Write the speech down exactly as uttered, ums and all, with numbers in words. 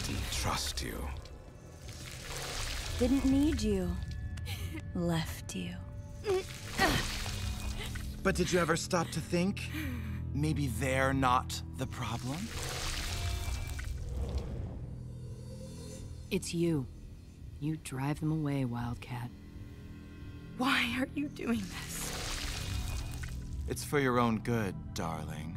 didn't trust you. Didn't need you. Left you. But did you ever stop to think? Maybe they're not the problem? It's you. You drive them away, Wildcat. Why are you doing this? It's for your own good, darling.